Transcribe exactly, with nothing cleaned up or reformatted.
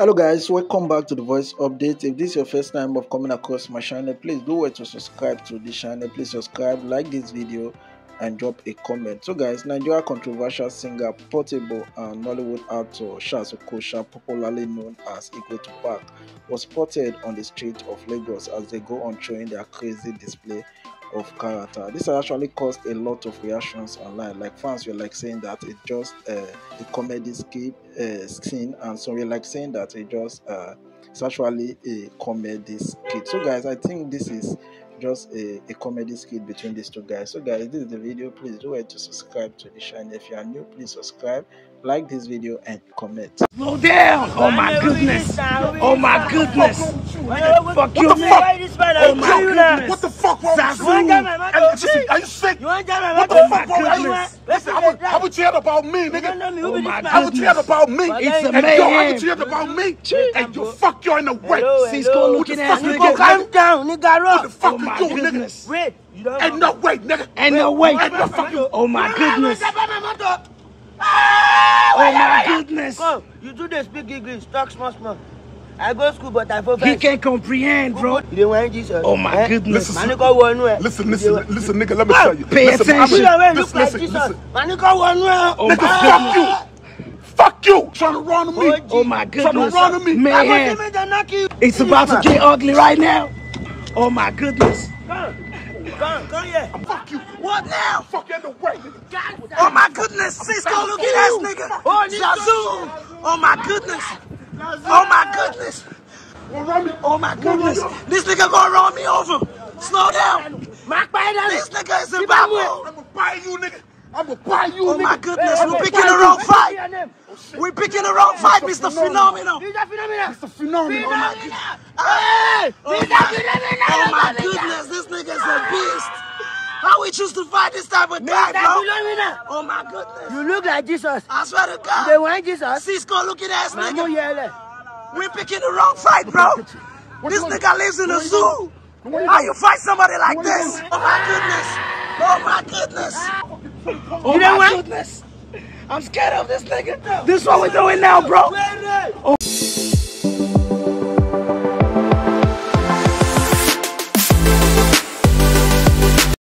Hello guys, welcome back to the voice update. If this is your first time of coming across my channel, please do wait to subscribe to this channel. Please subscribe, like this video and drop a comment. So guys, Nigeria controversial singer Portable and Nollywood actor Charles Okocha, popularly known as Igwe two Pac, was spotted on the street of Lagos as they go on showing their crazy display of character. This actually caused a lot of reactions online. Like fans were like saying that it just uh, a comedy skip uh, scene, and some were like saying that it just uh, it's actually a comedy skit. So guys, I think this is just a, a comedy skit between these two guys. So guys, this is the video. Please do it to subscribe to the channel. If you are new, please subscribe, like this video and comment. Slow down! Oh my goodness! Oh my goodness! Fuck you, man! Oh my goodness! What the fuck? Are you sick? What the fuck? Listen, I would cheer about me, nigga. Oh my goodness! I would cheer about me. It's a man. I would cheer about me. And you fuck you in the way. She's going looking at me. Calm down, nigga. What the fuck you do, nigga? Ain't no way, nigga. Ain't no way. Oh my goodness. Oh my goodness. You do the speak English. Talk small, small. I go to school, but I forget. He can't comprehend, bro. Oh my goodness. Listen, listen, listen, nigga, let me tell you. Pay attention. Listen, listen, listen. Oh my goodness. Fuck you. Fuck you. Trying to run to me. Oh my goodness. Trying to run to me. Man, it's about to get ugly right now. Oh my goodness. Come, come here. Fuck you. What now? Fuck you in the way. Oh my goodness. Cisco looking ass nigga. Zazu. Oh my goodness. Oh my goodness. Oh my goodness. This nigga gonna run me over. Slow down. This nigga is a babo. I'm gonna buy you, nigga. I'm gonna buy you, nigga. Oh my goodness. We're picking the wrong fight. We're picking the wrong fight, Mister Phenomenal. Mister Phenomenal. Hey! Oh my goodness. This nigga is a beast. How we choose to fight this type of guy, bro? Oh my goodness. You look like Jesus. I swear to God. They want Jesus. Cisco looking ass nigga. We're picking the wrong fight, bro. This nigga lives in a zoo. How you fight somebody like this? Oh my goodness. Oh my goodness. Oh my goodness. I'm scared of this nigga. This is what we're doing now, bro. Oh.